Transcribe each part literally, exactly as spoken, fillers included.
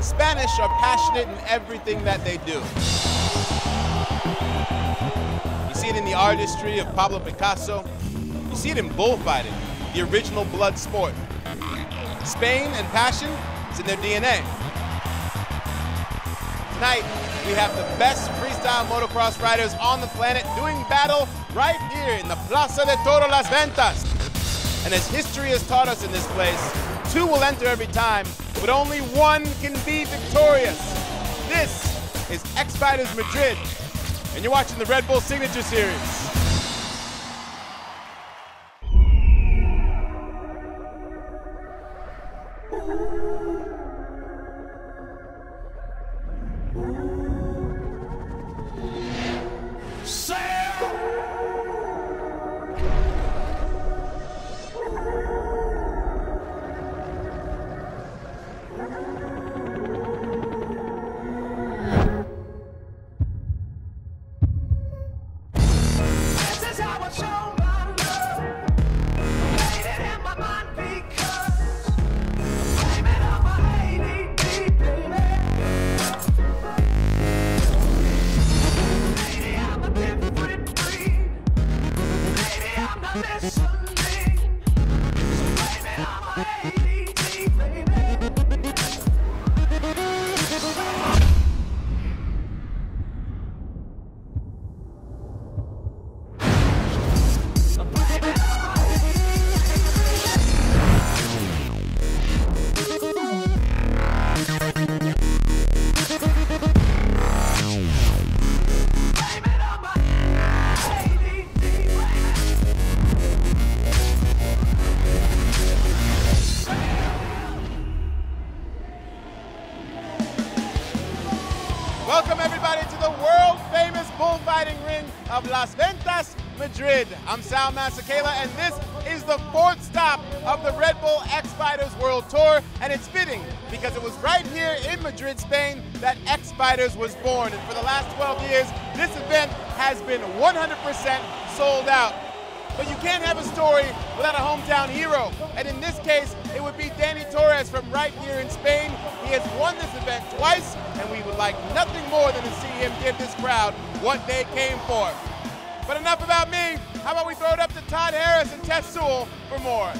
The Spanish are passionate in everything that they do. You see it in the artistry of Pablo Picasso. You see it in bullfighting, the original blood sport. Spain and passion is in their D N A. Tonight, we have the best freestyle motocross riders on the planet doing battle right here in the Plaza de Toros Las Ventas. And as history has taught us in this place, two will enter every time, but only one can be victorious. This is X-Fighters Madrid, and you're watching the Red Bull Signature Series. Las Ventas, Madrid. I'm Sal Masekela, and this is the fourth stop of the Red Bull X-Fighters World Tour, and it's fitting because it was right here in Madrid, Spain, that X-Fighters was born. And for the last twelve years, this event has been one hundred percent sold out. But you can't have a story without a hometown hero, and in this case, it would be Dany Torres from right here in Spain. He has won this event twice, and we would like nothing more than to see him give this crowd what they came for. But enough about me. How about we throw it up to Todd Harris and Tess Sewell for more?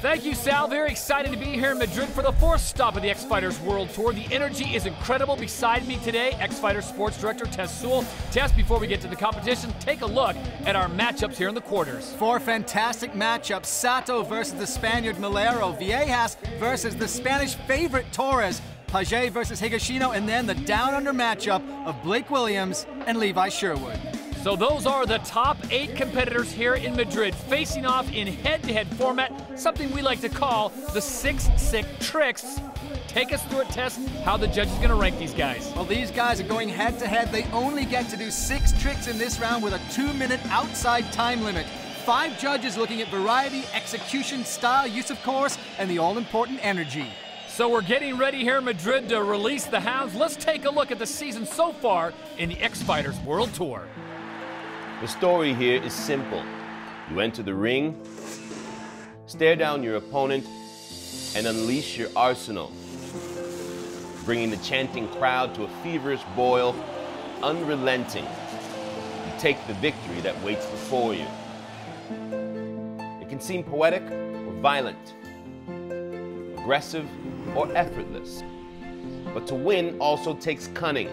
Thank you, Sal. Very excited to be here in Madrid for the fourth stop of the X-Fighters World Tour. The energy is incredible. Beside me today, X-Fighters Sports Director Tess Sewell. Tess, before we get to the competition, take a look at our matchups here in the quarters. Four fantastic matchups. Sato versus the Spaniard Melero. Viejas versus the Spanish favorite Torres. Pagès versus Higashino. And then the down-under matchup of Blake Williams and Levi Sherwood. So those are the top eight competitors here in Madrid, facing off in head-to-head format, something we like to call the six sick tricks. Take us through a test, how the judge is going to rank these guys. Well, these guys are going head-to-head. They only get to do six tricks in this round with a two-minute outside time limit. Five judges looking at variety, execution, style, use of course, and the all-important energy. So we're getting ready here in Madrid to release the hounds. Let's take a look at the season so far in the X-Fighters World Tour. The story here is simple. You enter the ring, stare down your opponent, and unleash your arsenal, bringing the chanting crowd to a feverish boil, unrelenting. You take the victory that waits before you. It can seem poetic or violent, aggressive or effortless, but to win also takes cunning,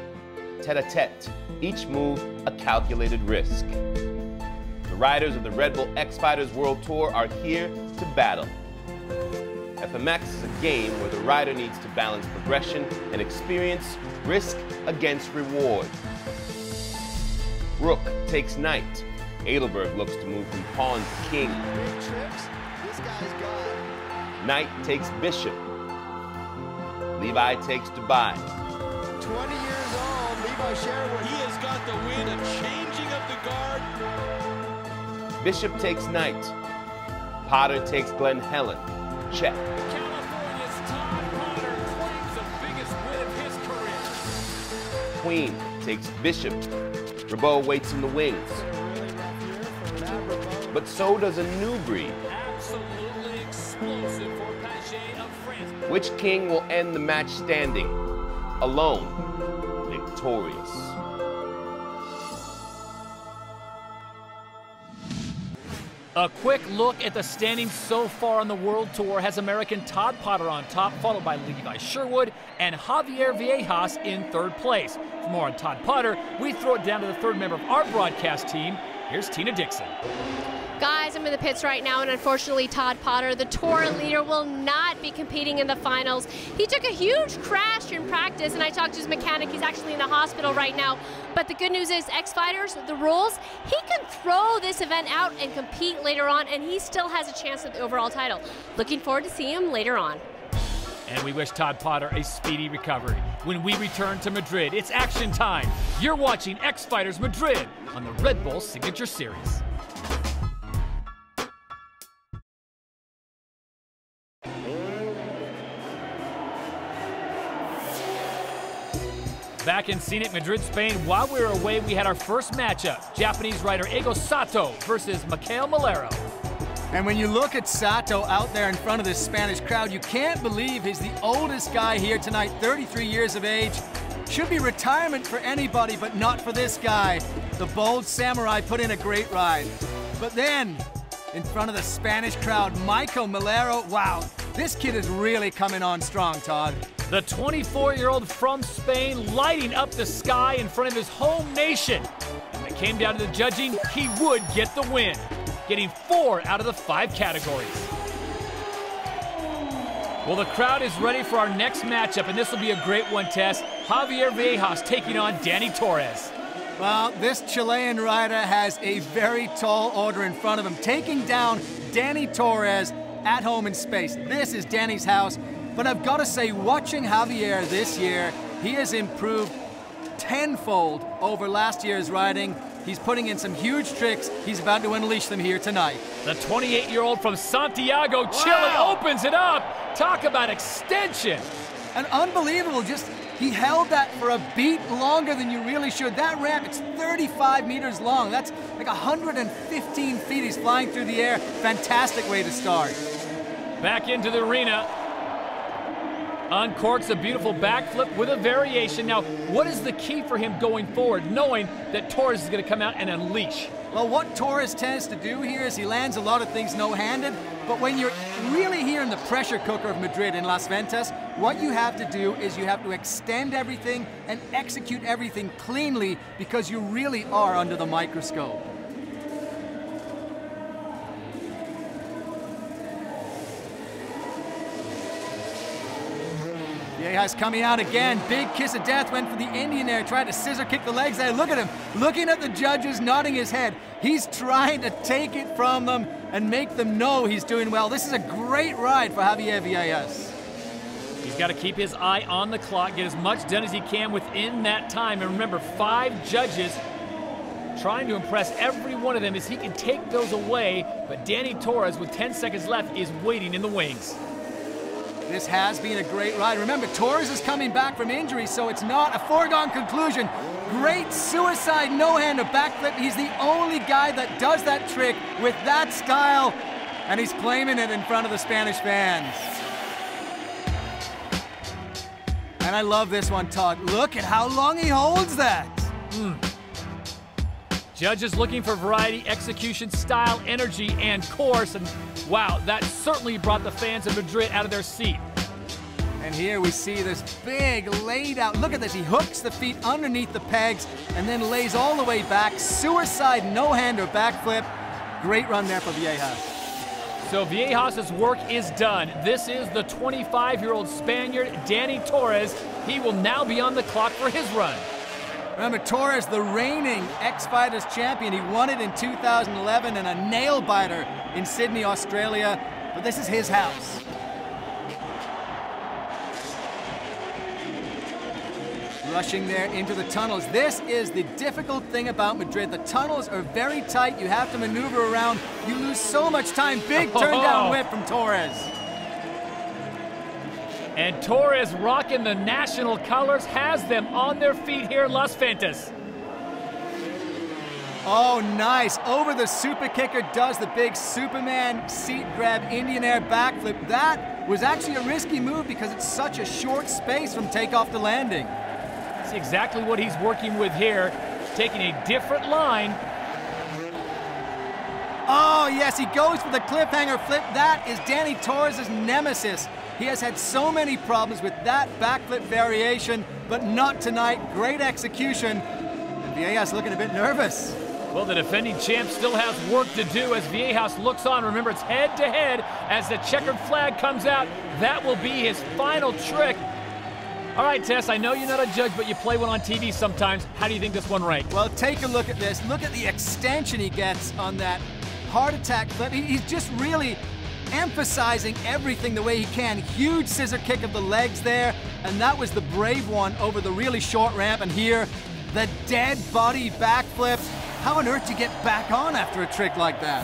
tête-à-tête, each move a calculated risk. The riders of the Red Bull X-Fighters World Tour are here to battle. F M X is a game where the rider needs to balance progression and experience, risk against reward. Rook takes knight. Adelberg looks to move from pawn to king. Knight takes bishop. Levi takes Dubai. twenty years old. Levi Sherwood, he has got the win, a changing of the guard. Bishop takes knight. Potter takes Glen Helen. Check. California's Todd Potter claims the biggest win of his career. Queen takes bishop. Rebeaud waits in the wings. But so does a new breed. Absolutely explosive for Pagès of France. Which king will end the match standing, alone, victorious? A quick look at the standings so far on the World Tour has American Todd Potter on top, followed by Levi Sherwood and Javier Viejas in third place. For more on Todd Potter, we throw it down to the third member of our broadcast team. Here's Tina Dixon. Guys, I'm in the pits right now, and unfortunately Todd Potter, the tour leader, will not be competing in the finals. He took a huge crash in practice, and I talked to his mechanic. He's actually in the hospital right now. But the good news is, X-Fighters, the rules, he can throw this event out and compete later on, and he still has a chance at the overall title. Looking forward to seeing him later on. And we wish Todd Potter a speedy recovery. When we return to Madrid, it's action time. You're watching X-Fighters Madrid on the Red Bull Signature Series. Back in scenic Madrid, Spain, while we were away, we had our first matchup. Japanese rider Eigo Sato versus Maikel Melero. And when you look at Sato out there in front of this Spanish crowd, you can't believe he's the oldest guy here tonight, thirty-three years of age. Should be retirement for anybody, but not for this guy. The bold samurai put in a great ride. But then, in front of the Spanish crowd, Maikel Melero, wow, this kid is really coming on strong, Todd. The twenty-four-year-old from Spain lighting up the sky in front of his home nation. When it came down to the judging, he would get the win, getting four out of the five categories. Well, the crowd is ready for our next matchup, and this will be a great one, Tess. Javier Viejas taking on Dany Torres. Well, this Chilean rider has a very tall order in front of him, taking down Dany Torres at home in space. This is Dany's house. But I've got to say, watching Javier this year, he has improved tenfold over last year's riding. He's putting in some huge tricks. He's about to unleash them here tonight. The twenty-eight-year-old from Santiago, Chile, wow, opens it up. Talk about extension. And unbelievable, just he held that for a beat longer than you really should. That ramp, it's thirty-five meters long. That's like one hundred fifteen feet. He's flying through the air. Fantastic way to start. Back into the arena. Uncorks a beautiful backflip with a variation. Now, what is the key for him going forward, knowing that Torres is going to come out and unleash? Well, what Torres tends to do here is he lands a lot of things no-handed, but when you're really here in the pressure cooker of Madrid in Las Ventas, what you have to do is you have to extend everything and execute everything cleanly because you really are under the microscope. Viejas coming out again, big kiss of death, went for the Indian there, tried to scissor kick the legs there. Look at him, looking at the judges, nodding his head. He's trying to take it from them and make them know he's doing well. This is a great ride for Javier Viejas. He's got to keep his eye on the clock, get as much done as he can within that time. And remember, five judges trying to impress every one of them as he can take those away. But Dany Torres, with ten seconds left, is waiting in the wings. This has been a great ride. Remember, Torres is coming back from injury, so it's not a foregone conclusion. Great suicide no-hander backflip. He's the only guy that does that trick with that style, and he's claiming it in front of the Spanish fans. And I love this one, Todd. Look at how long he holds that. Mm. Judges looking for variety, execution, style, energy, and course. And wow, that certainly brought the fans of Madrid out of their seat. And here we see this big laid out. Look at this. He hooks the feet underneath the pegs and then lays all the way back. Suicide no-hander backflip. Great run there for Viejas. So Viejas's work is done. This is the twenty-five-year-old Spaniard, Dany Torres. He will now be on the clock for his run. Remember, Torres, the reigning X-Fighters champion. He won it in two thousand eleven and a nail-biter in Sydney, Australia. But this is his house. Rushing there into the tunnels. This is the difficult thing about Madrid. The tunnels are very tight. You have to maneuver around. You lose so much time. Big turn-down whip from Torres. And Torres, rocking the national colors, has them on their feet here in Las Ventas. Oh, nice. Over the super kicker, does the big Superman seat grab Indian air backflip. That was actually a risky move because it's such a short space from takeoff to landing. That's exactly what he's working with here, taking a different line. Oh, yes, he goes for the cliffhanger flip. That is Dany Torres' nemesis. He has had so many problems with that backflip variation, but not tonight. Great execution. And Viejas looking a bit nervous. Well, the defending champ still has work to do as Viejas looks on. Remember, it's head-to-head as the checkered flag comes out. That will be his final trick. All right, Tess, I know you're not a judge, but you play one on T V sometimes. How do you think this one ranked? Well, take a look at this. Look at the extension he gets on that heart attack flip. He's just really emphasizing everything the way he can. Huge scissor kick of the legs there, and that was the brave one over the really short ramp. And here, the dead body backflip. How on earth do you get back on after a trick like that?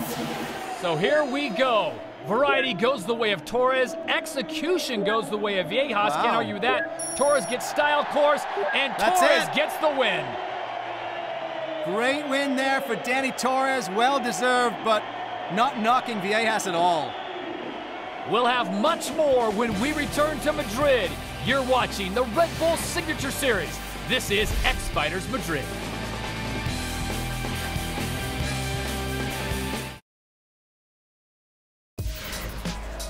So here we go. Variety goes the way of Torres. Execution goes the way of Viejas. Wow. Can't argue with that. Torres gets style course, and That's Torres it. gets the win. Great win there for Dany Torres. Well-deserved, but not knocking Viejas at all. We'll have much more when we return to Madrid. You're watching the Red Bull Signature Series. This is X-Fighters Madrid.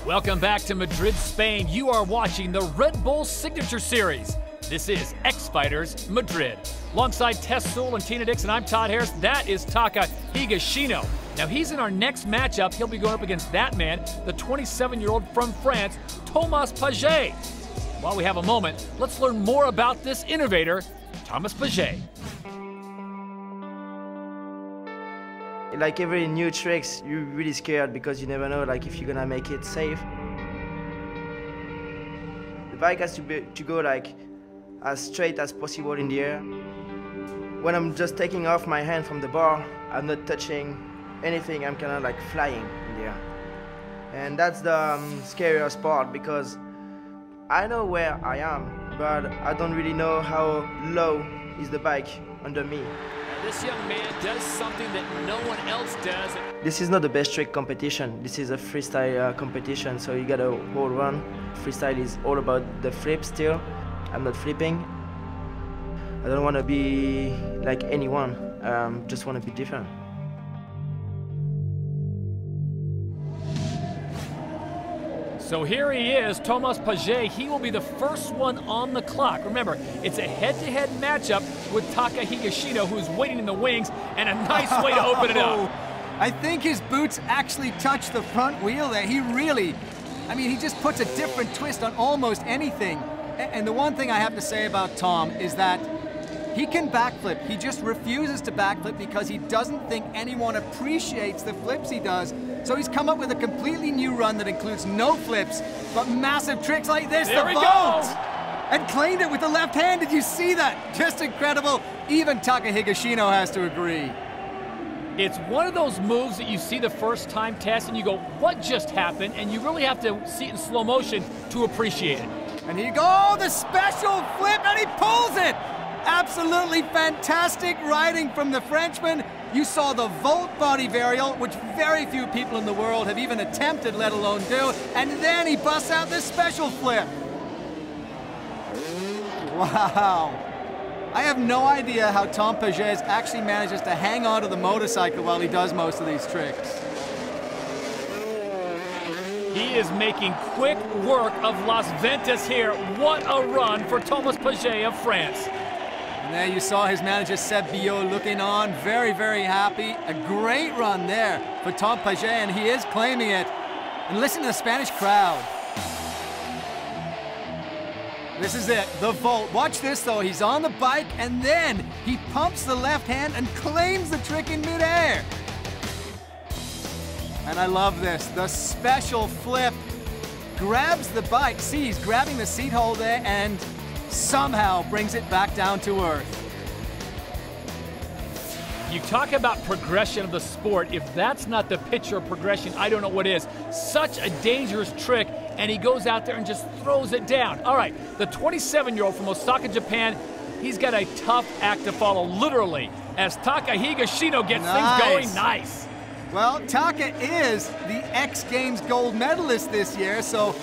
Welcome back to Madrid, Spain. You are watching the Red Bull Signature Series. This is X-Fighters Madrid. Alongside Tess Sewell and Tina Dixon, I'm Todd Harris. That is Taka Higashino. Now, he's in our next matchup. He'll be going up against that man, the twenty-seven-year-old from France, Thomas Pagès. While we have a moment, let's learn more about this innovator, Thomas Pagès. Like every new tricks, you're really scared because you never know like if you're gonna make it safe. The bike has to be to go like as straight as possible in the air. When I'm just taking off my hand from the bar, I'm not touching anything. I'm kind of like flying in the air, and that's the um, scariest part because I know where I am, but I don't really know how low is the bike under me. This young man does something that no one else does. This is not the best trick competition. This is a freestyle uh, competition, so you got a whole run. Freestyle is all about the flip still. I'm not flipping. I don't want to be like anyone. Um, just want to be different. So here he is, Thomas Pagès. He will be the first one on the clock. Remember, it's a head-to-head matchup with Taka Higashino, who's waiting in the wings, and a nice way to open it up. I think his boots actually touch the front wheel there. He really, I mean, he just puts a different twist on almost anything. And the one thing I have to say about Tom is that he can backflip. He just refuses to backflip because he doesn't think anyone appreciates the flips he does. So he's come up with a completely new run that includes no flips, but massive tricks like this, there the vault! And claimed it with the left hand, did you see that? Just incredible, even Taka Higashino has to agree. It's one of those moves that you see the first time, Tess, and you go, what just happened? And you really have to see it in slow motion to appreciate it. And here you go, oh, the special flip, and he pulls it! Absolutely fantastic riding from the Frenchman. You saw the vault body varial, which very few people in the world have even attempted, let alone do, and then he busts out this special flip. Wow. I have no idea how Tom Pagès actually manages to hang on to the motorcycle while he does most of these tricks. He is making quick work of Las Ventas here. What a run for Thomas Pagès of France. And there you saw his manager, Seb Biot, looking on, very, very happy. A great run there for Tom Pagès, and he is claiming it. And listen to the Spanish crowd. This is it, the vault. Watch this, though. He's on the bike, and then he pumps the left hand and claims the trick in midair. And I love this, the special flip. Grabs the bike. See, he's grabbing the seat hole there, and somehow brings it back down to earth. You talk about progression of the sport. If that's not the picture of progression, I don't know what is. Such a dangerous trick, and he goes out there and just throws it down. All right, the twenty-seven-year-old from Osaka, Japan, he's got a tough act to follow, literally, as Taka Higashino gets nice. things going nice. Well, Taka is the X Games gold medalist this year, so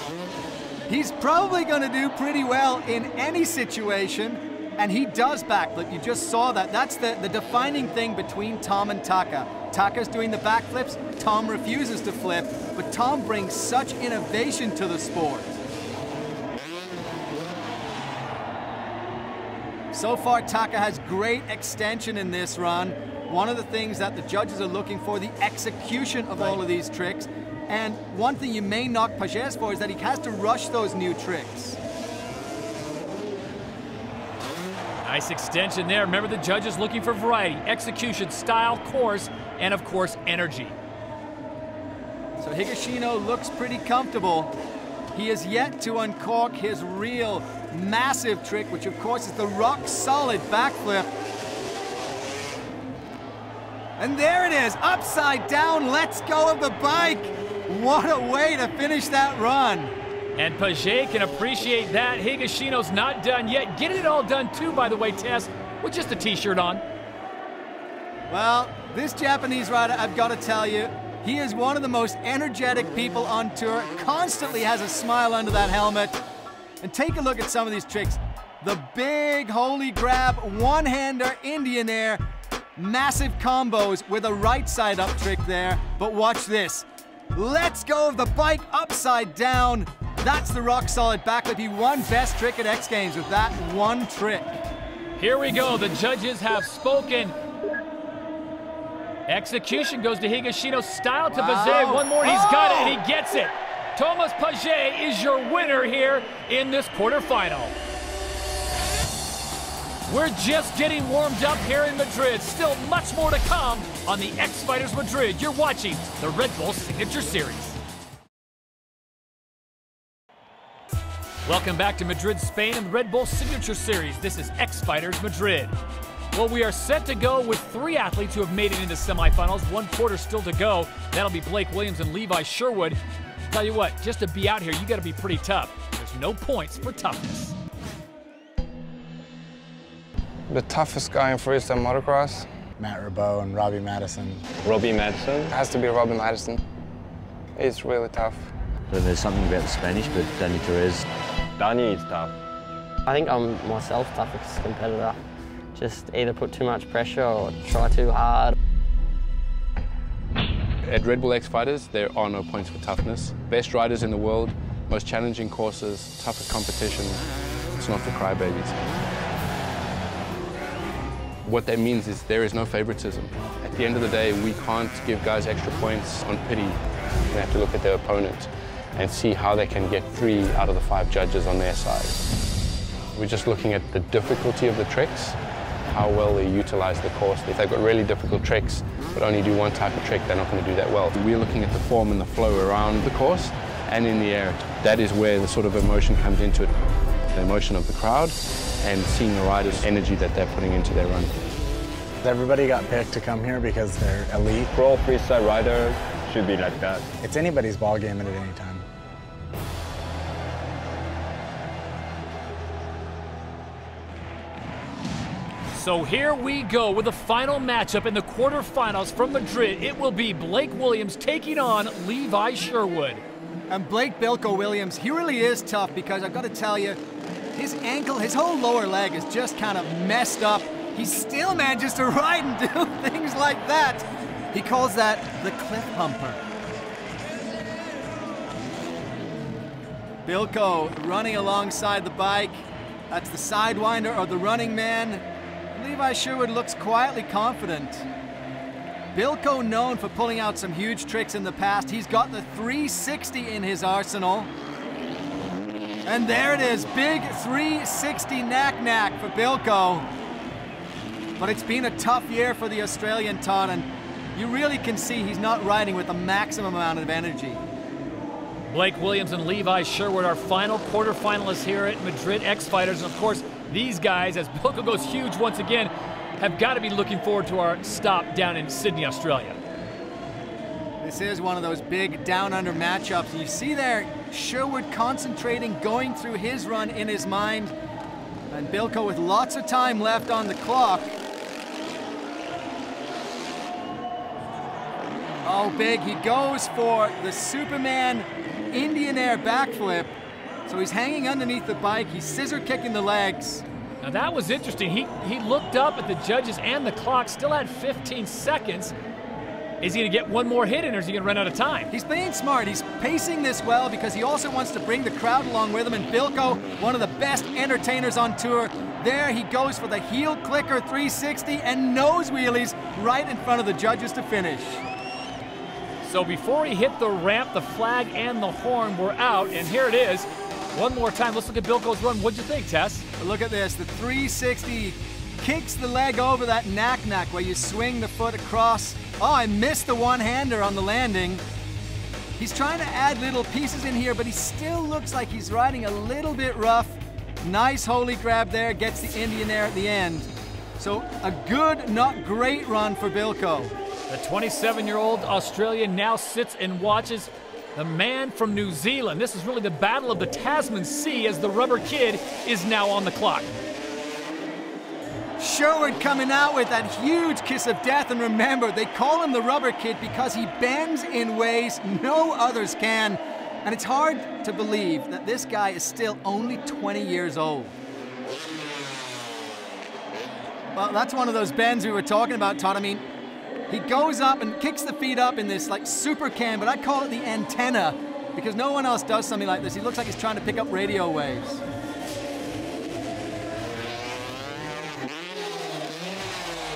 He's probably going to do pretty well in any situation, and he does backflip. You just saw that. That's the, the defining thing between Tom and Taka. Taka's doing the backflips, Tom refuses to flip, but Tom brings such innovation to the sport. So far, Taka has great extension in this run. One of the things that the judges are looking for, the execution of all of these tricks. And one thing you may knock Pagès for is that he has to rush those new tricks. Nice extension there. Remember, the judges looking for variety, execution, style, course, and of course, energy. So Higashino looks pretty comfortable. He is yet to uncork his real massive trick, which of course is the rock-solid backflip. And there it is, upside down, lets go of the bike. What a way to finish that run. And Pagès can appreciate that. Higashino's not done yet. Getting it all done too, by the way, Tess, with just a t-shirt on. Well, this Japanese rider, I've got to tell you, he is one of the most energetic people on tour, constantly has a smile under that helmet. And take a look at some of these tricks. The big holy grab, one-hander, Indian air, massive combos with a right side up trick there. But watch this. Let's go of the bike upside down. That's the rock-solid backflip. He won best trick at X Games with that one trick. Here we go. The judges have spoken. Execution goes to Higashino. Style to wow. Pagès. One more, he's oh. got it, and he gets it. Thomas Pagès is your winner here in this quarterfinal. We're just getting warmed up here in Madrid. Still much more to come on the X-Fighters Madrid. You're watching the Red Bull Signature Series. Welcome back to Madrid, Spain, and the Red Bull Signature Series. This is X-Fighters Madrid. Well, we are set to go with three athletes who have made it into semifinals. One quarter still to go. That'll be Blake Williams and Levi Sherwood. Tell you what, just to be out here, you got to be pretty tough. There's no points for toughness. The toughest guy in freestyle motocross? Matt Rebeaud and Robbie Madison. Robbie Madison? It has to be Robbie Madison. He's really tough. So there's something about the Spanish, but Dany Torres. Dany is tough. I think I'm myself toughest competitor. Just either put too much pressure or try too hard. At Red Bull X-Fighters, there are no points for toughness. Best riders in the world, most challenging courses, toughest competition. It's not for crybabies. What that means is there is no favoritism. At the end of the day, we can't give guys extra points on pity. We have to look at their opponent and see how they can get three out of the five judges on their side. We're just looking at the difficulty of the tricks, how well they utilize the course. If they've got really difficult tricks but only do one type of trick, they're not going to do that well. We're looking at the form and the flow around the course and in the air. That is where the sort of emotion comes into it. The emotion of the crowd and seeing the riders' energy that they're putting into their run. Everybody got picked to come here because they're elite. For all freestyle riders, should be like that. It's anybody's ball game at any time. So here we go with the final matchup in the quarterfinals from Madrid. It will be Blake Williams taking on Levi Sherwood. And Blake Bilko Williams, he really is tough because I've got to tell you, his ankle, his whole lower leg is just kind of messed up. He still manages to ride and do things like that. He calls that the cliff humper. Bilko running alongside the bike. That's the sidewinder or the running man. Levi Sherwood looks quietly confident. Bilko, known for pulling out some huge tricks in the past. He's got the three sixty in his arsenal. And there it is, big three sixty knack-knack for Bilko. But it's been a tough year for the Australian, Todd, and you really can see he's not riding with the maximum amount of energy. Blake Williams and Levi Sherwood, our final quarterfinalists here at Madrid X-Fighters, and of course, these guys, as Bilko goes huge once again, have got to be looking forward to our stop down in Sydney, Australia. This is one of those big down-under matchups. You see there, Sherwood concentrating, going through his run in his mind, and Bilko with lots of time left on the clock. Oh, big, he goes for the Superman Indian Air backflip. So he's hanging underneath the bike. He's scissor kicking the legs. Now that was interesting. He, he looked up at the judges and the clock, still had fifteen seconds. Is he gonna get one more hit in, or is he gonna run out of time? He's being smart. He's pacing this well because he also wants to bring the crowd along with him. And Bilko, one of the best entertainers on tour, there he goes for the heel clicker three sixty and nose wheelies right in front of the judges to finish. So before he hit the ramp, the flag and the horn were out, and here it is. One more time, let's look at Bilko's run. What'd you think, Tess? Look at this, the three sixty kicks the leg over that knack-knack where you swing the foot across. Oh, I missed the one-hander on the landing. He's trying to add little pieces in here, but he still looks like he's riding a little bit rough. Nice holy grab there, gets the Indian there at the end. So a good, not great run for Bilko. The twenty-seven-year-old Australian now sits and watches the man from New Zealand. This is really the battle of the Tasman Sea as the rubber kid is now on the clock. Sherwood coming out with that huge kiss of death, and remember, they call him the rubber kid because he bends in ways no others can. And it's hard to believe that this guy is still only twenty years old. Well, that's one of those bends we were talking about, Todd. I mean, he goes up and kicks the feet up in this like super can, but I call it the antenna because no one else does something like this. He looks like he's trying to pick up radio waves.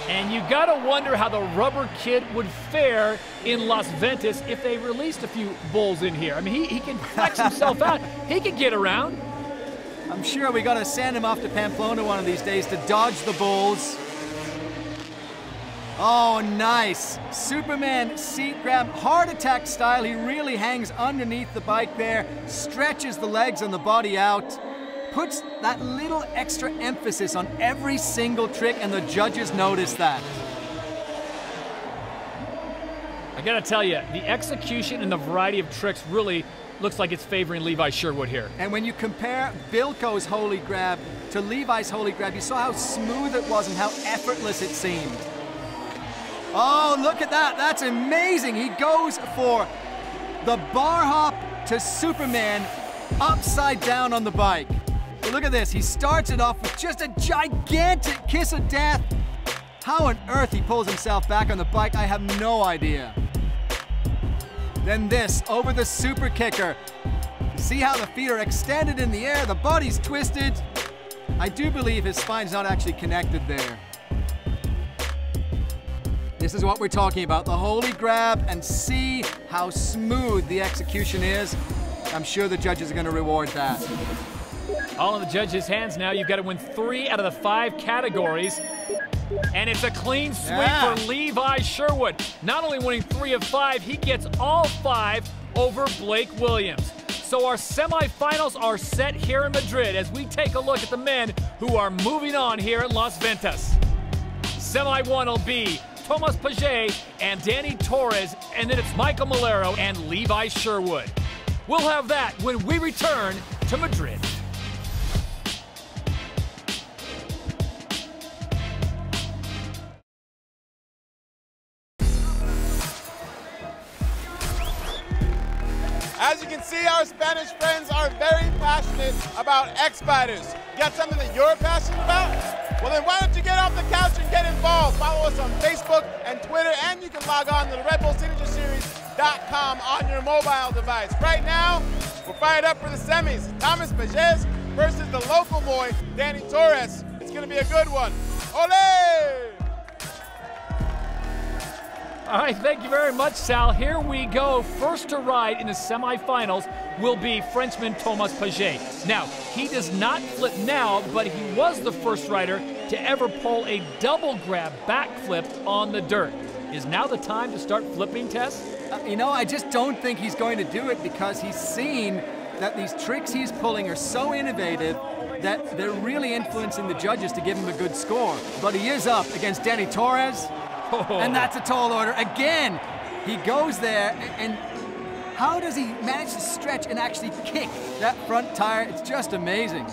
And you gotta wonder how the rubber kid would fare in Las Ventas if they released a few bulls in here. I mean, he, he can flex himself out. He can get around. I'm sure we gotta send him off to Pamplona one of these days to dodge the bulls. Oh, nice. Superman seat grab, heart attack style. He really hangs underneath the bike there, stretches the legs and the body out, puts that little extra emphasis on every single trick, and the judges notice that. I gotta tell you, the execution and the variety of tricks really looks like it's favoring Levi Sherwood here. And when you compare Bilko's holy grab to Levi's holy grab, you saw how smooth it was and how effortless it seemed. Oh, look at that, that's amazing. He goes for the bar hop to Superman upside down on the bike. But look at this, he starts it off with just a gigantic kiss of death. How on earth he pulls himself back on the bike, I have no idea. Then this, over the super kicker. See how the feet are extended in the air, the body's twisted. I do believe his spine's not actually connected there. This is what we're talking about, the holy grab, and see how smooth the execution is. I'm sure the judges are going to reward that. All in the judges' hands now. You've got to win three out of the five categories. And it's a clean sweep yeah. for Levi Sherwood. Not only winning three of five, he gets all five over Blake Williams. So our semifinals are set here in Madrid as we take a look at the men who are moving on here in Las Ventas. Semi one will be Thomas Pagès and Dany Torres, and then it's Maikel Melero and Levi Sherwood. We'll have that when we return to Madrid. As you can see, our Spanish friends are very passionate about X-Fighters. Got something that you're passionate about? Well, then why don't you get off the couch and get involved? Follow us on Facebook and Twitter, and you can log on to the Red Bull Signature Series dot com on your mobile device. Right now, we're fired up for the semis. Thomas Pagès versus the local boy, Dany Torres. It's going to be a good one. Ole! All right, thank you very much, Sal. Here we go. First to ride in the semifinals will be Frenchman Thomas Pagès. Now, he does not flip now, but he was the first rider to ever pull a double grab backflip on the dirt. Is now the time to start flipping, Tess? Uh, you know, I just don't think he's going to do it because he's seen that these tricks he's pulling are so innovative that they're really influencing the judges to give him a good score. But he is up against Dany Torres. Oh. And that's a tall order. Again, he goes there, and how does he manage to stretch and actually kick that front tire? It's just amazing.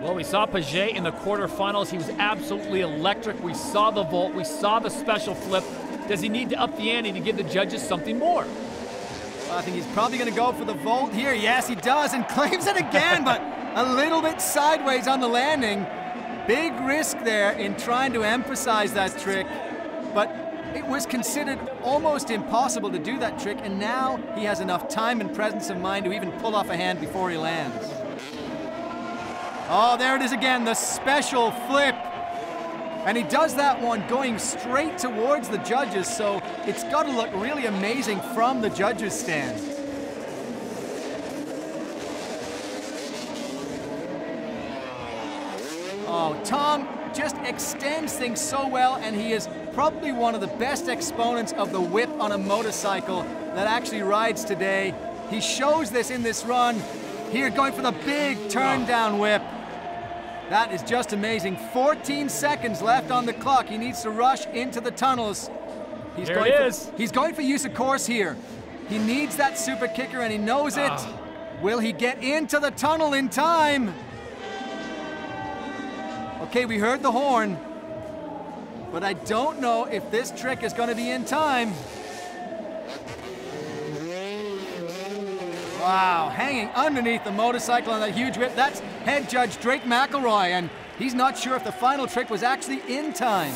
Well, we saw Pagès in the quarterfinals. He was absolutely electric. We saw the vault. We saw the special flip. Does he need to up the ante to give the judges something more? I think he's probably going to go for the vault here. Yes, he does, and claims it again, but a little bit sideways on the landing. Big risk there in trying to emphasize that trick, but it was considered almost impossible to do that trick, and now he has enough time and presence of mind to even pull off a hand before he lands. Oh, there it is again, the special flip. And he does that one going straight towards the judges, so it's got to look really amazing from the judges' stand. Oh, Tom just extends things so well, and he is probably one of the best exponents of the whip on a motorcycle that actually rides today. He shows this in this run. Here, going for the big turn-down whip. That is just amazing. fourteen seconds left on the clock. He needs to rush into the tunnels. He's going he is. For, he's going for use of course here. He needs that super kicker and he knows it. Ah. Will he get into the tunnel in time? Okay, we heard the horn, but I don't know if this trick is going to be in time. Wow, hanging underneath the motorcycle on that huge whip. That's head judge Drake McElroy, and he's not sure if the final trick was actually in time.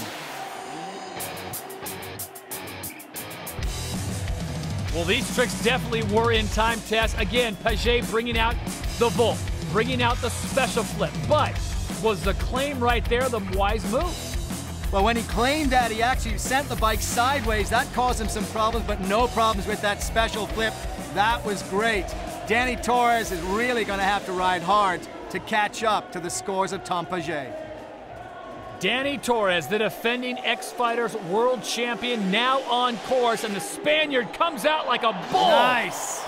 Well, these tricks definitely were in time, Tess. Again, Pagès bringing out the vault, bringing out the special flip. But was the claim right there the wise move? Well, when he claimed that, he actually sent the bike sideways. That caused him some problems, but no problems with that special flip. That was great. Dany Torres is really going to have to ride hard to catch up to the scores of Tom Pagès. Dany Torres, the defending X-Fighters world champion, now on course, and the Spaniard comes out like a bull. Nice.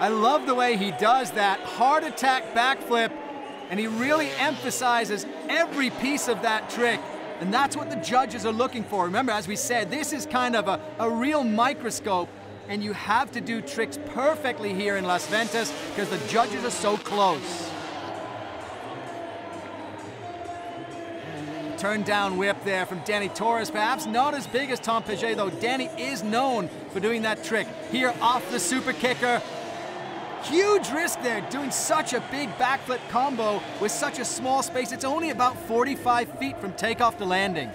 I love the way he does that. Hard attack backflip, and he really emphasizes every piece of that trick. And that's what the judges are looking for. Remember, as we said, this is kind of a, a real microscope, and you have to do tricks perfectly here in Las Ventas because the judges are so close. Turn down whip there from Dany Torres, perhaps not as big as Tom Pagès, though Dany is known for doing that trick. Here off the super kicker. Huge risk there, doing such a big backflip combo with such a small space. It's only about forty-five feet from takeoff to landing.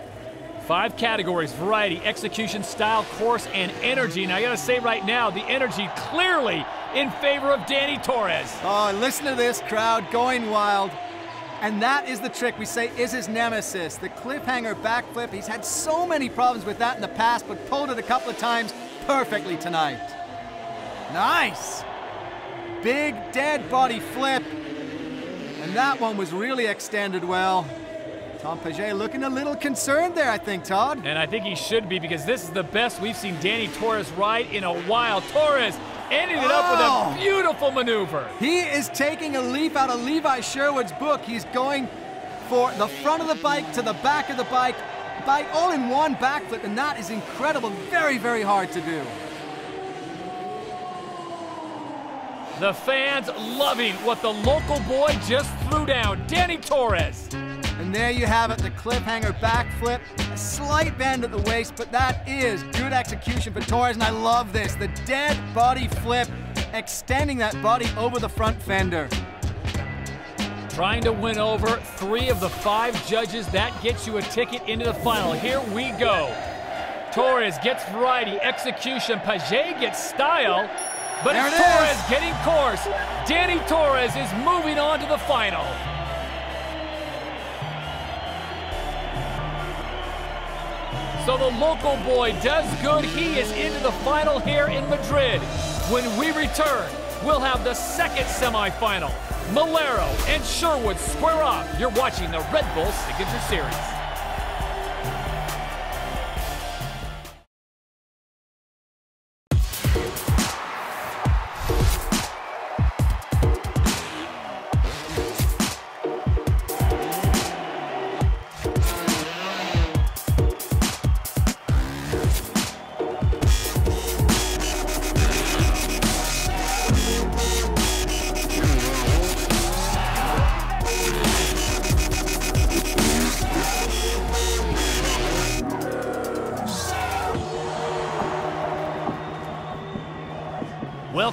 Five categories: variety, execution, style, course, and energy. And I gotta say right now, the energy clearly in favor of Dany Torres. Oh, listen to this crowd going wild. And that is the trick we say is his nemesis, the cliffhanger backflip. He's had so many problems with that in the past, but pulled it a couple of times perfectly tonight. Nice. Big dead body flip, and that one was really extended well. Tom Pagès looking a little concerned there, I think, Todd. And I think he should be, because this is the best we've seen Dany Torres ride in a while. Torres ended it oh. up with a beautiful maneuver. He is taking a leap out of Levi Sherwood's book. He's going for the front of the bike to the back of the bike, bike all in one backflip, and that is incredible. Very, very hard to do. The fans loving what the local boy just threw down, Dany Torres. And there you have it, the cliffhanger backflip. A slight bend at the waist, but that is good execution for Torres, and I love this. The dead body flip, extending that body over the front fender. Trying to win over three of the five judges. That gets you a ticket into the final. Here we go. Torres gets variety, execution. Pagès gets style. But there it's Torres is. Getting course. Dany Torres is moving on to the final. So the local boy does good. He is into the final here in Madrid. When we return, we'll have the second semifinal. Melero and Sherwood square off. You're watching the Red Bull Signature Series.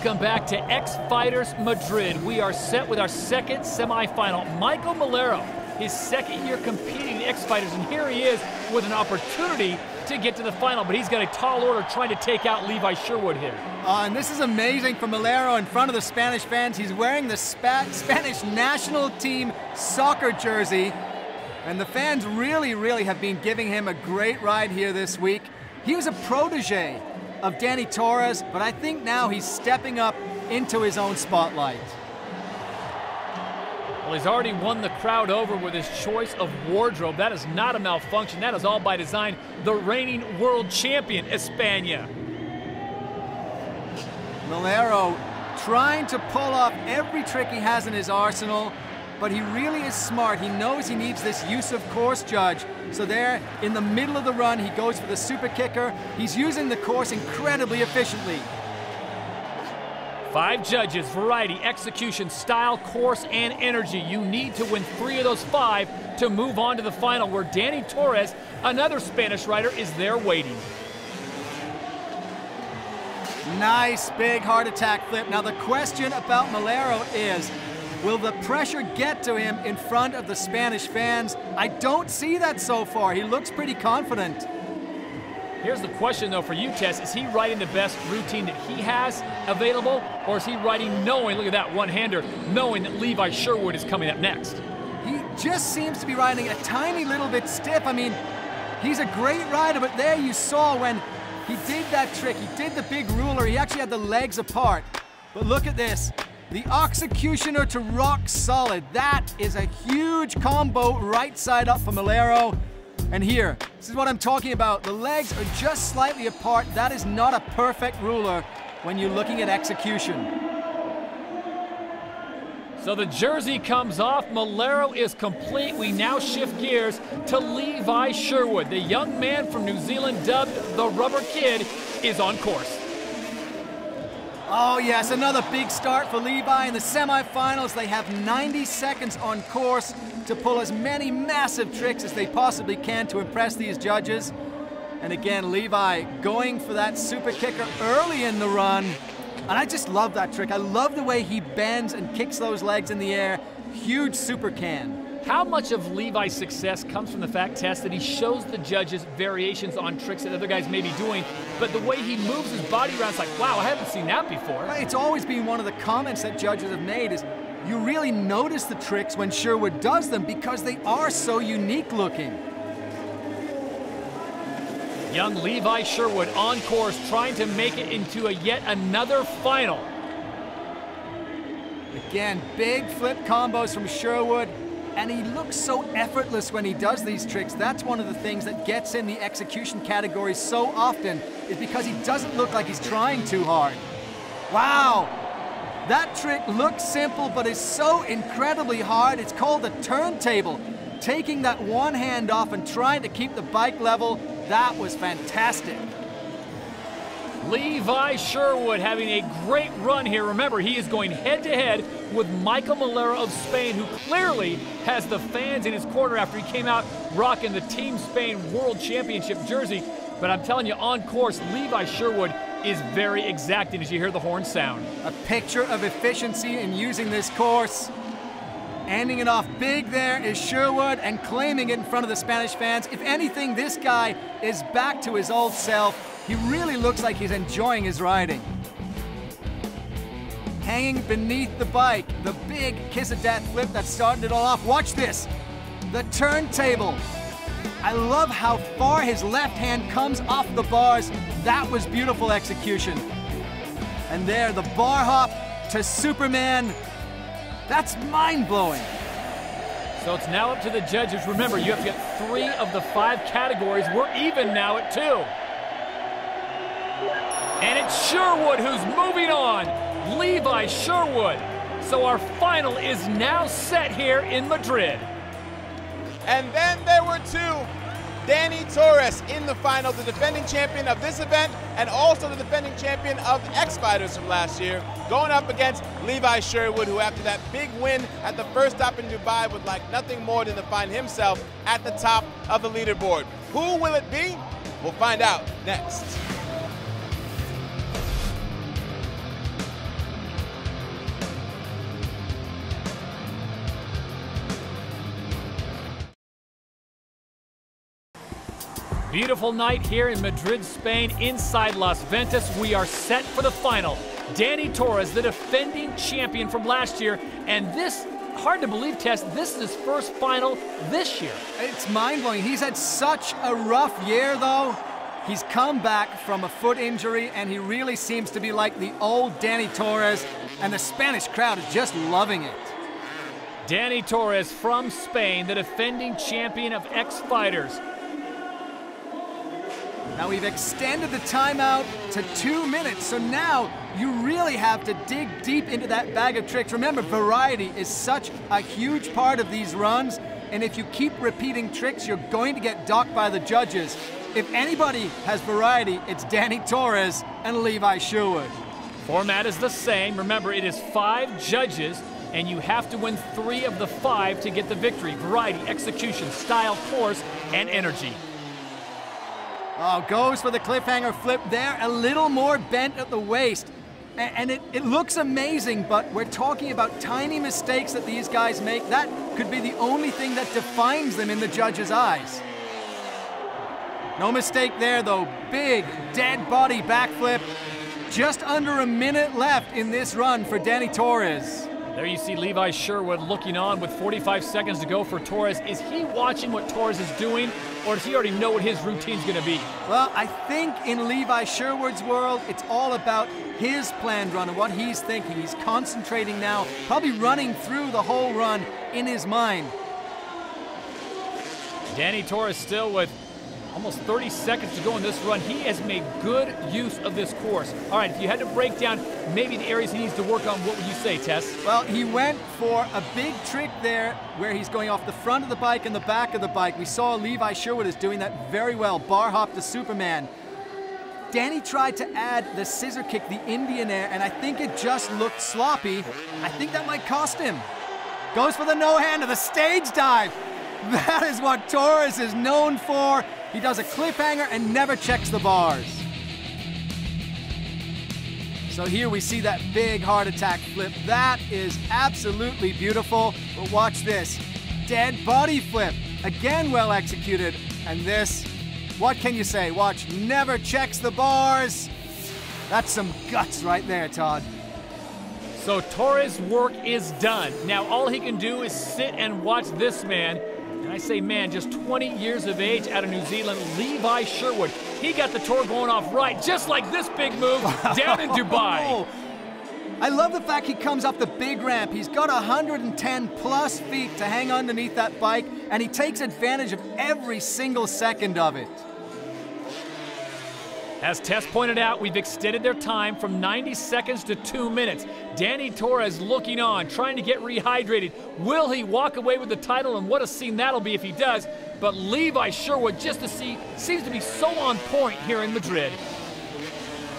Welcome back to X-Fighters Madrid. We are set with our second semifinal. Maikel Melero, his second year competing in X-Fighters, and here he is with an opportunity to get to the final, but he's got a tall order trying to take out Levi Sherwood here. Uh, and this is amazing for Melero in front of the Spanish fans. He's wearing the Spa Spanish national team soccer jersey, and the fans really, really have been giving him a great ride here this week. He was a protege of Dany Torres, but I think now he's stepping up into his own spotlight. Well, he's already won the crowd over with his choice of wardrobe. That is not a malfunction. That is all by design. The reigning world champion, España. Melero trying to pull off every trick he has in his arsenal, but he really is smart. He knows he needs this use of course judge. So there, in the middle of the run, he goes for the super kicker. He's using the course incredibly efficiently. Five judges, variety, execution, style, course, and energy. You need to win three of those five to move on to the final, where Dany Torres, another Spanish rider, is there waiting. Nice big heart attack flip. Now the question about Melero is, will the pressure get to him in front of the Spanish fans? I don't see that so far. He looks pretty confident. Here's the question, though, for you, Tess. Is he riding the best routine that he has available, or is he riding knowing, look at that one-hander, knowing that Levi Sherwood is coming up next? He just seems to be riding a tiny little bit stiff. I mean, he's a great rider, but there you saw when he did that trick, he did the big ruler, he actually had the legs apart. But look at this. The executioner to rock solid. That is a huge combo right side up for Melero. And here, this is what I'm talking about. The legs are just slightly apart. That is not a perfect ruler when you're looking at execution. So the jersey comes off. Melero is complete. We now shift gears to Levi Sherwood. The young man from New Zealand, dubbed the Rubber Kid, is on course. Oh yes, another big start for Levi. In the semifinals, they have ninety seconds on course to pull as many massive tricks as they possibly can to impress these judges. And again, Levi going for that super kicker early in the run. And I just love that trick. I love the way he bends and kicks those legs in the air. Huge super can. How much of Levi's success comes from the fact, Tess, that he shows the judges variations on tricks that other guys may be doing, but the way he moves his body around, it's like, wow, I haven't seen that before. It's always been one of the comments that judges have made is you really notice the tricks when Sherwood does them because they are so unique looking. Young Levi Sherwood on course, trying to make it into a yet another final. Again, big flip combos from Sherwood. And he looks so effortless when he does these tricks. That's one of the things that gets in the execution category so often, is because he doesn't look like he's trying too hard. Wow! That trick looks simple, but is so incredibly hard. It's called the turntable. Taking that one hand off and trying to keep the bike level, that was fantastic. Levi Sherwood having a great run here. Remember, he is going head-to-head with Maikel Melero of Spain, who clearly has the fans in his corner after he came out rocking the Team Spain World Championship jersey. But I'm telling you, on course, Levi Sherwood is very exacting as you hear the horn sound. A picture of efficiency in using this course. Ending it off big there is Sherwood, and claiming it in front of the Spanish fans. If anything, this guy is back to his old self. He really looks like he's enjoying his riding. Hanging beneath the bike, the big kiss of death flip that started it all off. Watch this, the turntable. I love how far his left hand comes off the bars. That was beautiful execution. And there, the bar hop to Superman. That's mind-blowing. So it's now up to the judges. Remember, you have to get three of the five categories. We're even now at two. And it's Sherwood who's moving on, Levi Sherwood. So our final is now set here in Madrid. And then there were two. Dany Torres in the final, the defending champion of this event and also the defending champion of the X-Fighters from last year, going up against Levi Sherwood, who after that big win at the first stop in Dubai would like nothing more than to find himself at the top of the leaderboard. Who will it be? We'll find out next. beautiful night here in Madrid, Spain, inside Las Ventas. We are set for the final. Dany Torres, the defending champion from last year, and this, hard to believe, Tess, this is his first final this year. It's mind-blowing. He's had such a rough year, though. He's come back from a foot injury, and he really seems to be like the old Dany Torres, and the Spanish crowd is just loving it. Dany Torres from Spain, the defending champion of X Fighters. Now we've extended the timeout to two minutes, so now you really have to dig deep into that bag of tricks. Remember, variety is such a huge part of these runs, and if you keep repeating tricks, you're going to get docked by the judges. If anybody has variety, it's Dany Torres and Levi Sherwood. Format is the same. Remember, it is five judges, and you have to win three of the five to get the victory. Variety, execution, style, force, and energy. Oh, goes for the cliffhanger flip there. A little more bent at the waist. And it, it looks amazing, but we're talking about tiny mistakes that these guys make. That could be the only thing that defines them in the judges' eyes. No mistake there, though. Big dead body backflip. Just under a minute left in this run for Dany Torres. There you see Levi Sherwood looking on with forty-five seconds to go for Torres. Is he watching what Torres is doing, or does he already know what his routine's gonna be? Well, I think in Levi Sherwood's world, it's all about his planned run and what he's thinking. He's concentrating now, probably running through the whole run in his mind. Dany Torres still with almost thirty seconds to go in this run. He has made good use of this course. All right, if you had to break down maybe the areas he needs to work on, what would you say, Tess? Well, he went for a big trick there where he's going off the front of the bike and the back of the bike. We saw Levi Sherwood is doing that very well, bar hop to Superman. Dany tried to add the scissor kick, the Indian air, and I think it just looked sloppy. I think that might cost him. Goes for the no-hander, the stage dive. That is what Torres is known for. He does a cliffhanger and never checks the bars. So here we see that big heart attack flip. That is absolutely beautiful, but watch this. Dead body flip, again well executed. And this, what can you say? Watch, never checks the bars. That's some guts right there, Todd. So Torres' work is done. Now all he can do is sit and watch this man. And I say, man, just twenty years of age, out of New Zealand, Levi Sherwood. He got the tour going off right, just like this big move down in Dubai. I love the fact he comes up the big ramp. He's got one hundred ten plus feet to hang underneath that bike, and he takes advantage of every single second of it. As Tess pointed out, we've extended their time from ninety seconds to two minutes. Dany Torres looking on, trying to get rehydrated. Will he walk away with the title? And what a scene that'll be if he does. But Levi Sherwood, just to see, seems to be so on point here in Madrid.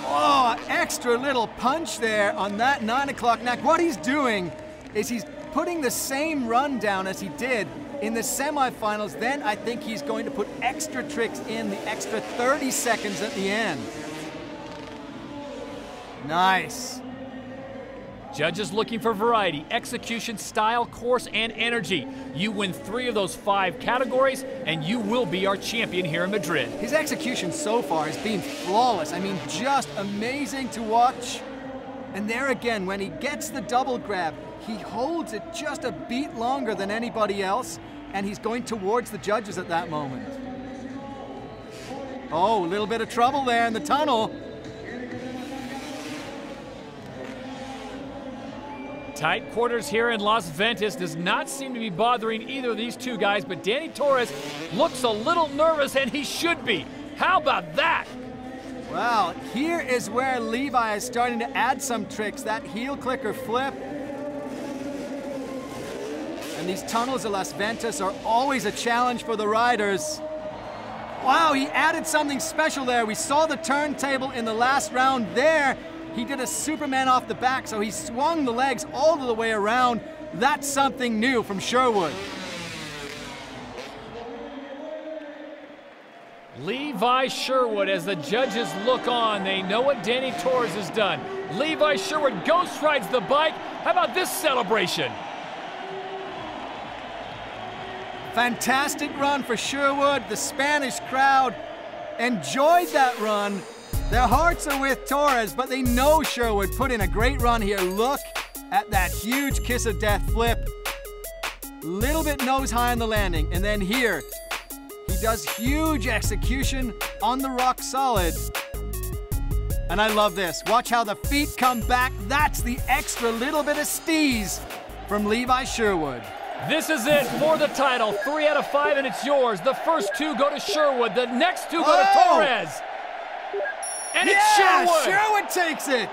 Oh, extra little punch there on that nine o'clock neck. What he's doing is he's putting the same run down as he did in the semifinals. Then I think he's going to put extra tricks in, the extra thirty seconds at the end. Nice. Judges looking for variety, execution, style, course, and energy. You win three of those five categories, and you will be our champion here in Madrid. His execution so far has been flawless. I mean, just amazing to watch. And there again, when he gets the double grab, he holds it just a beat longer than anybody else, and he's going towards the judges at that moment. Oh, a little bit of trouble there in the tunnel. Tight quarters here in Las Ventas does not seem to be bothering either of these two guys, but Dany Torres looks a little nervous, and he should be. How about that? Well, here is where Levi is starting to add some tricks. That heel clicker flip. And these tunnels of Las Ventas are always a challenge for the riders. Wow, he added something special there. We saw the turntable in the last round there. He did a Superman off the back, so he swung the legs all the way around. That's something new from Sherwood. Levi Sherwood, as the judges look on, they know what Dany Torres has done. Levi Sherwood ghost rides the bike. How about this celebration? Fantastic run for Sherwood. The Spanish crowd enjoyed that run. Their hearts are with Torres, but they know Sherwood put in a great run here. Look at that huge kiss of death flip. Little bit nose high on the landing, and then here, he does huge execution on the rock solid. And I love this. Watch how the feet come back. That's the extra little bit of steez from Levi Sherwood. This is it for the title. Three out of five, and it's yours. The first two go to Sherwood. The next two go oh. to Torres. And yeah, it's Sherwood. Sherwood takes it.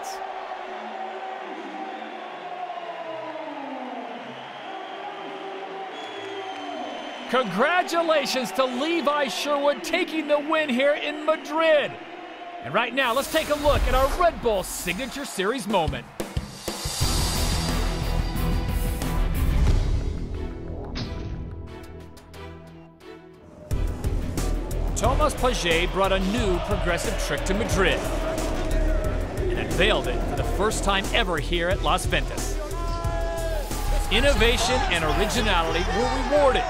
Congratulations to Levi Sherwood taking the win here in Madrid. And right now, let's take a look at our Red Bull Signature Series moment. Thomas Pagès brought a new progressive trick to Madrid and unveiled it for the first time ever here at Las Ventas. Innovation and originality were rewarded.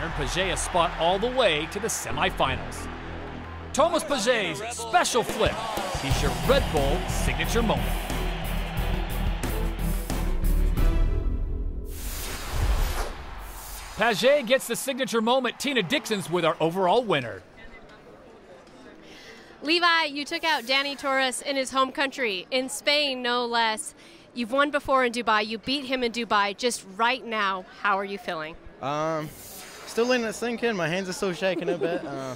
Earned Pagès a spot all the way to the semifinals. Thomas Pagès' special flip. He's your Red Bull signature moment. Pagès gets the signature moment. Tina Dixon's with our overall winner. Levi, you took out Dany Torres in his home country, in Spain no less. You've won before in Dubai. You beat him in Dubai. Just right now, how are you feeling? Um. Still letting it sink in. My hands are still shaking a bit. Uh,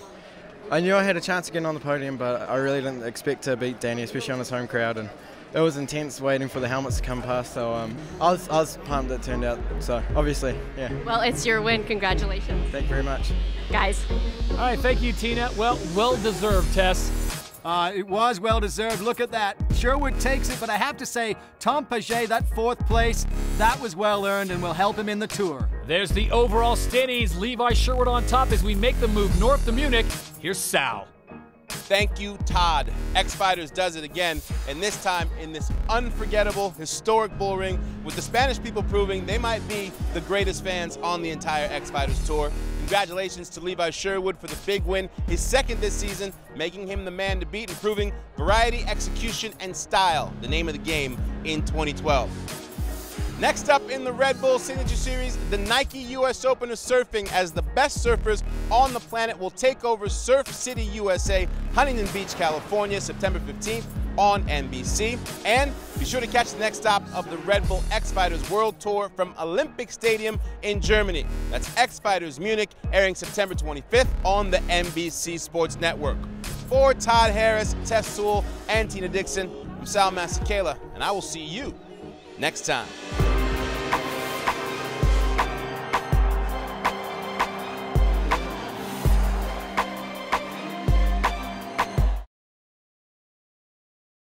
I knew I had a chance of getting on the podium, but I really didn't expect to beat Dany, especially on his home crowd. And it was intense waiting for the helmets to come past. So um, I was, I was pumped it turned out. So obviously, yeah. Well, it's your win. Congratulations. Thank you very much, guys. All right, thank you, Tina. Well, well deserved, Tess. Uh, it was well deserved. Look at that. Sherwood takes it, but I have to say, Tom Pagès, that fourth place, that was well earned and will help him in the tour. There's the overall standings. Levi Sherwood on top as we make the move north to Munich. Here's Sal. Thank you, Todd. X-Fighters does it again, and this time in this unforgettable, historic bull ring with the Spanish people proving they might be the greatest fans on the entire X-Fighters tour. Congratulations to Levi Sherwood for the big win, his second this season, making him the man to beat and proving variety, execution, and style, the name of the game in twenty twelve. Next up in the Red Bull Signature Series, the Nike U S Open of Surfing, as the best surfers on the planet will take over Surf City, U S A, Huntington Beach, California, September fifteenth on N B C. And be sure to catch the next stop of the Red Bull X-Fighters World Tour from Olympic Stadium in Germany. That's X-Fighters Munich, airing September twenty-fifth on the N B C Sports Network. For Todd Harris, Tess Sewell, and Tina Dixon, I'm Sal Masekela, and I will see you next time.